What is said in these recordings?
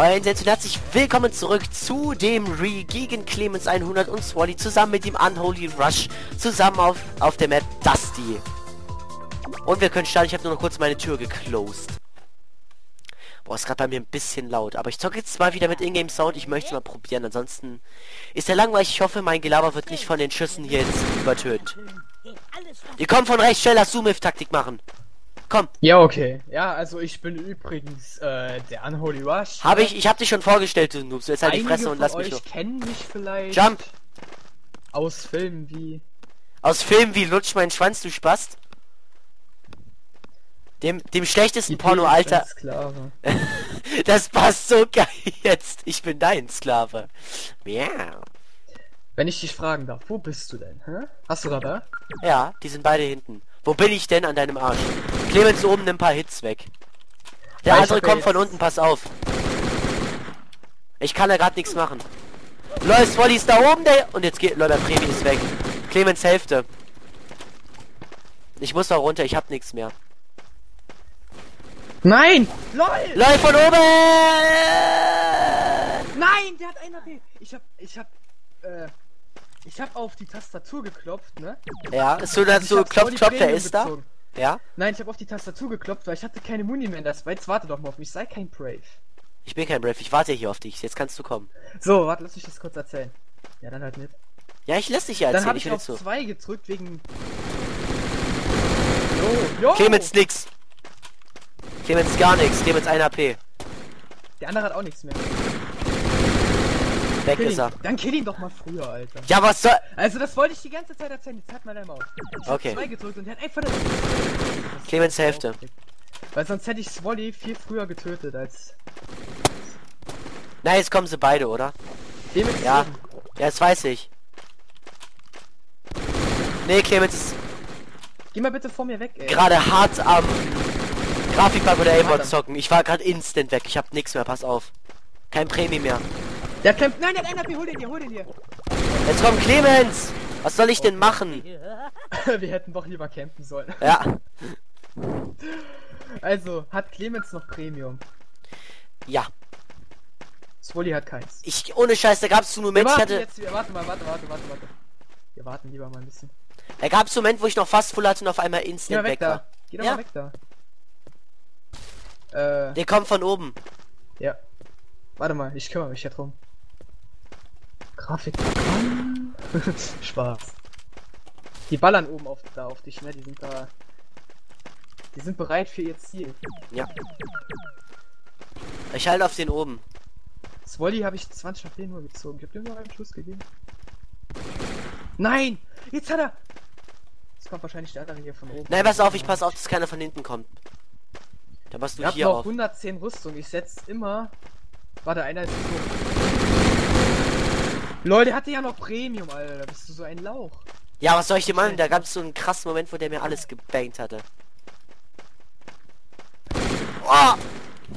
Moin, und herzlich willkommen zurück zu dem Re gegen Clemens 100 und Swally zusammen mit dem Unh0lyrush zusammen auf der Map Dusty. Und wir können starten. Ich habe nur noch kurz meine Tür geclosed. Boah, ist gerade bei mir ein bisschen laut. Aber ich zocke jetzt mal wieder mit Ingame Sound. Ich möchte es mal probieren. Ansonsten ist der langweilig. Ich hoffe, mein Gelaber wird nicht von den Schüssen hier jetzt übertönt. Ihr kommt von rechts, schnell das Zoom-Taktik machen. Komm. Ja, okay. Ja, also ich bin übrigens der Unh0lyrush. Ich hab dich schon vorgestellt, du Noobs. Jetzt halt die Fresse und lass mich los. Ich kenne mich vielleicht. Jump. Aus Filmen wie. Aus Filmen wie Lutsch meinen Schwanz, du Spast. Dem schlechtesten Porno, Alter. Sklave. Das passt so geil jetzt. Ich bin dein Sklave. Miau. Wenn ich dich fragen darf, wo bist du denn? Hä? Hast du Radar? Ja, die sind beide hinten. Wo bin ich denn an deinem Arsch? Clemens oben, nimm ein paar Hits weg. Der andere kommt von unten, pass auf. Ich kann da gerade nichts machen. Läuft, Swally ist da oben, der... Und jetzt geht... Leute, der Premi ist weg. Clemens Hälfte. Ich muss da runter, ich hab nichts mehr. Nein! LOL! Läuft von oben! Nein, der hat einer... Ich hab auf die Tastatur geklopft, ne? Ja, ist so, dass du klopft, der ist da. Ja? Nein, ich habe auf die Tastatur geklopft, weil ich hatte keine Muni mehr in der Schweiz. Warte doch mal auf mich, sei kein Brave. Ich bin kein Brave, ich warte hier auf dich. Jetzt kannst du kommen. So, warte, lass mich das kurz erzählen. Ja, dann halt mit. Ja, ich lass dich ja erzählen. Dann habe ich auf 2 gedrückt wegen... Jo, jo! Clemens nix. Clemens gar nix. Clemens 1 AP. Der andere hat auch nichts mehr. Weg ist er. Dann kill ihn doch mal früher, Alter. Ja, was soll... Also das wollte ich die ganze Zeit erzählen. Jetzt hat mal dein Maus. Ich hab 2 gedrückt und der hat einfach... Clemens Hälfte. Weil sonst hätte ich Swally viel früher getötet als... Na, jetzt kommen sie beide, oder? Clemens ja. Oben. Ja, das weiß ich. Nee, Clemens ist... Geh mal bitte vor mir weg, ey. Gerade hart am... Grafikpack oder Aimbot zocken. Ich war gerade instant weg. Ich hab nichts mehr, pass auf. Kein Prämie mehr. Der kämpft. Nein, der hat einen. Hol den hier, hol den hier. Jetzt kommt Clemens. Was soll ich denn machen? Wir hätten doch lieber campen sollen. Ja. Also, hat Clemens noch Premium? Ja. Swally hat keins. Ich, ohne Scheiß, da gab's einen Moment, ich hatte... Jetzt, warte. Wir warten lieber mal ein bisschen. Da gab's einen Moment, wo ich noch fast full hatte und auf einmal instant weg war. Geh doch mal weg da. Der kommt von oben. Ja. Warte mal, ich kümmere mich ja drum. Grafik. Spaß. Die ballern oben auf dich, ne? Die sind da. Die sind bereit für ihr Ziel. Ja. Ich halte auf den oben. Swally habe ich 20 HP nur gezogen. Ich habe dir nur einen Schuss gegeben. Nein! Jetzt hat er! Jetzt kommt wahrscheinlich der andere hier von oben. Nein, pass auf, ich pass auf, dass keiner von hinten kommt. Da machst du ich hier auf. Ich hab noch 110 Rüstung. Ich setze immer... Warte, einer ist so. Leute, hatte ja noch Premium, Alter. Bist du so ein Lauch? Ja, was soll ich dir machen? Da gab es so einen krassen Moment, wo der mir alles gebankt hatte. Oh!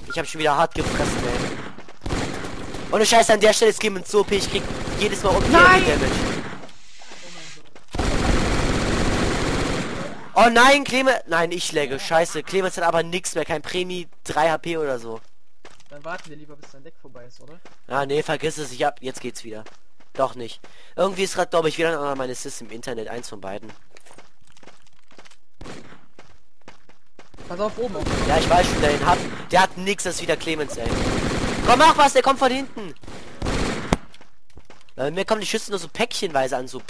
Ich habe schon wieder hart gefressen, ey. Ohne Scheiß, an der Stelle ist Game so OP. Ich krieg jedes Mal um nein! Damage. Oh nein, Clemens. Nein, ich lagge. Scheiße. Clemens hat aber nichts mehr. Kein Premi, 3 HP oder so. Dann warten wir lieber, bis dein Deck vorbei ist, oder? Ah, nee, vergiss es. Ich hab... Jetzt geht's wieder. Doch nicht. Irgendwie ist gerade, glaube ich, wieder an meine Sis im Internet. Eins von beiden. Pass auf, oben. Ja, ich weiß schon, der hat nix, das ist wieder Clemens, ey. Komm, mach was, der kommt von hinten. Na, mir kommen die Schüsse nur so päckchenweise an, so...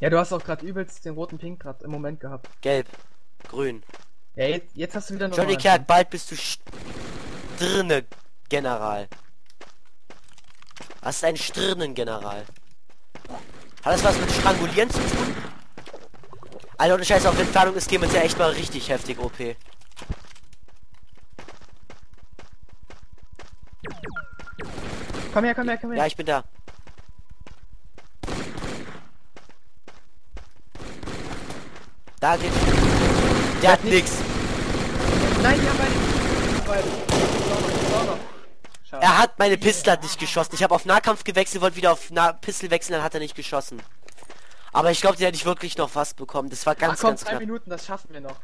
Ja, du hast auch gerade übelst den roten Pink gerade im Moment gehabt. Gelb. Grün. Ja, jetzt hast du wieder... Johnny Kerk, bald bist du... Stirnengeneral. Was ist ein Stirnengeneral? Hat das was mit Strangulieren zu tun? Alter, ohne Scheiß, auf Entfernung ist Clemens ja echt mal richtig heftig OP. Komm her, komm her, komm her. Ja, ich bin da. Da geht... Der hat nix. Nein, die haben beide... Er hat meine Pistole nicht geschossen. Ich habe auf Nahkampf gewechselt, wollte wieder auf Pistole wechseln, dann hat er nicht geschossen. Aber ich glaube, der hätte ich wirklich noch was bekommen. Das war ganz, ach komm, ganz 3 knapp. Minuten, das schaffen wir noch.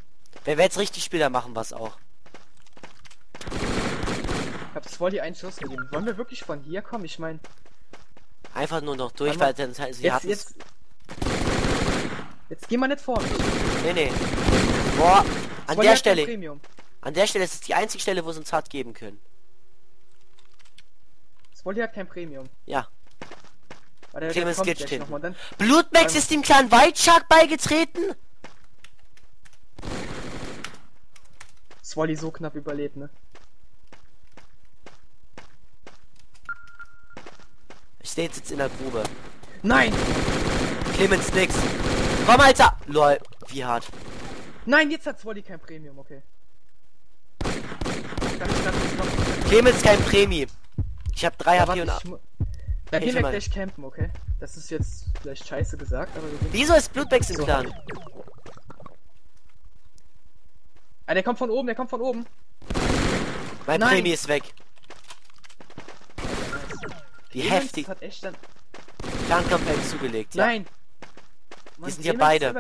Wenn wir jetzt richtig spielen, dann machen wir es auch. habe Swally einen Schuss gegeben. Wollen wir wirklich von hier kommen? Ich meine... Einfach nur noch durch, weil dann heißt, sie hatten es. Jetzt gehen wir nicht vor. Nee, nee. Boah, an der Stelle. An der Stelle ist es die einzige Stelle, wo sie uns hart geben können. Swally hat kein Premium. Ja. Clemens geht stehen. Bloodbags ist dem kleinen White Shark beigetreten. Swally so knapp überlebt, ne? Ich stehe jetzt in der Grube. Nein! Clemens nix. Komm, Alter! Lol, wie hart. Nein, jetzt hat Swally kein Premium, okay. Clemens kein Premium. Ich hab 3 HP und ab. Da gehen wir gleich campen, okay? Das ist jetzt vielleicht scheiße gesagt, aber... Wieso ist Bloodbags im Clan? Ah, der kommt von oben, der kommt von oben. Mein Premi ist weg. Wie heftig. Hat echt dann... Clan-Kampagne zugelegt, ja. Nein! Wir sind hier beide.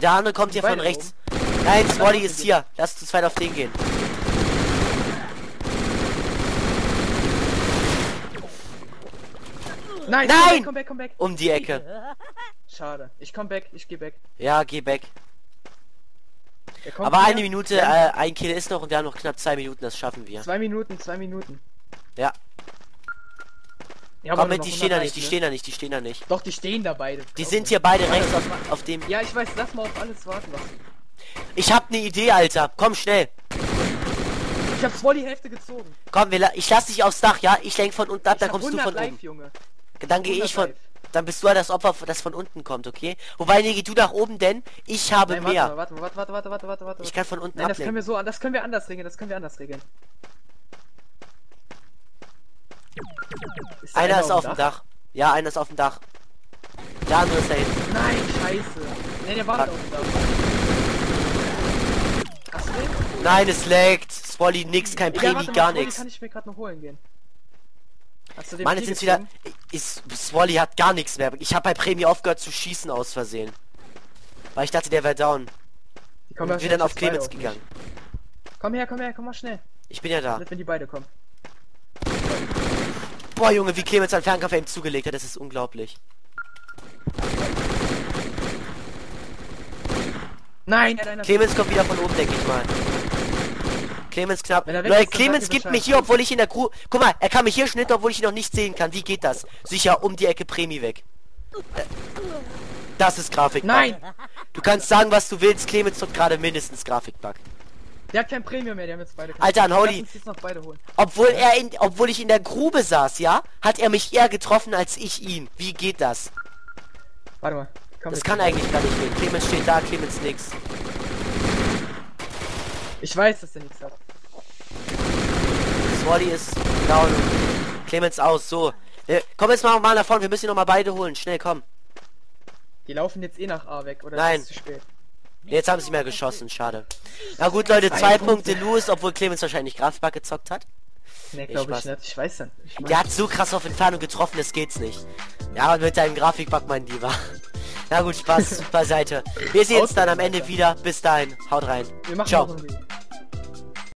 Der andere kommt hier von rechts. Nein, Swally ist hier. Lass zu zweit auf den gehen. Nein! Nein! Komm weg, komm weg! Um die Ecke. Schade. Ich komm weg, ich geh weg. Ja, geh weg. Aber eine Minute, ein Kill ist noch und wir haben noch knapp 2 Minuten, das schaffen wir. 2 Minuten. Ja. Komm mit, die stehen da nicht, die stehen da nicht, die stehen da nicht. Doch, die stehen da beide. Die sind hier beide rechts auf dem... Ja, ich weiß, lass mal auf alles warten. Ich hab ne Idee, Alter. Komm schnell. Ich hab's voll die Hälfte gezogen. Komm, ich lass dich aufs Dach, ja? Ich lenk von unten ab, dann kommst du von oben. Junge. Dann gehe ich von... Dann bist du halt das Opfer, das von unten kommt, okay? Wobei, nee, geh du nach oben, denn ich habe mehr. Warte. Ich kann von unten ablenken. Das können wir anders regeln, Ist einer ist auf dem Dach. Ja, einer ist auf dem Dach. Der andere ist da hinten. Nein, scheiße. Nee, der war nicht auf dem Dach. Hast du den? Nein, es laggt. Swally nix, kein Premi, gar nix. Kann ich mir gerade noch holen gehen. Meine sind wieder... Swally hat gar nichts mehr. Ich habe bei Premi aufgehört zu schießen aus Versehen. Weil ich dachte, der wäre down. Ich bin dann auf Clemens gegangen. Komm her, komm mal schnell. Ich bin ja da. Wenn die beide kommen. Boah, Junge, wie Clemens an Fernkampf eben zugelegt hat, das ist unglaublich. Nein! Clemens kommt wieder von oben, denke ich mal. Clemens knapp. Leute, Clemens gibt mich hier, obwohl ich in der Crew... Guck mal, er kann mich hier schnitt, obwohl ich ihn noch nicht sehen kann. Wie geht das? Sicher, um die Ecke Premi weg. Das ist Grafikbug. Nein! Du kannst sagen, was du willst. Clemens tut gerade mindestens Grafikbug. Der hat kein Premium mehr, der haben jetzt beide... Alter, Unh0lyrush. Obwohl er in... Obwohl ich in der Grube saß, ja? Hat er mich eher getroffen, als ich ihn. Wie geht das? Warte mal. Das kann eigentlich gar nicht gehen. Clemens steht da, Clemens nix. Ich weiß, dass er nichts hat. Swally ist down. Clemens aus, so. Komm jetzt mal nach vorne, wir müssen ihn nochmal beide holen. Schnell, komm. Die laufen jetzt eh nach A weg, oder? Nein. Ist es zu spät? Jetzt haben sie mehr geschossen, schade. Na gut, Leute, 2 Punkte los, obwohl Clemens wahrscheinlich Grafikbug gezockt hat. Ne, glaube ich nicht, ich weiß dann. Der hat so krass auf Entfernung getroffen, das geht's nicht. Ja, und mit deinem Grafikbug, mein Lieber. Na gut, Spaß beiseite. Wir sehen uns dann am Ende wieder. Bis dahin, haut rein. Ciao.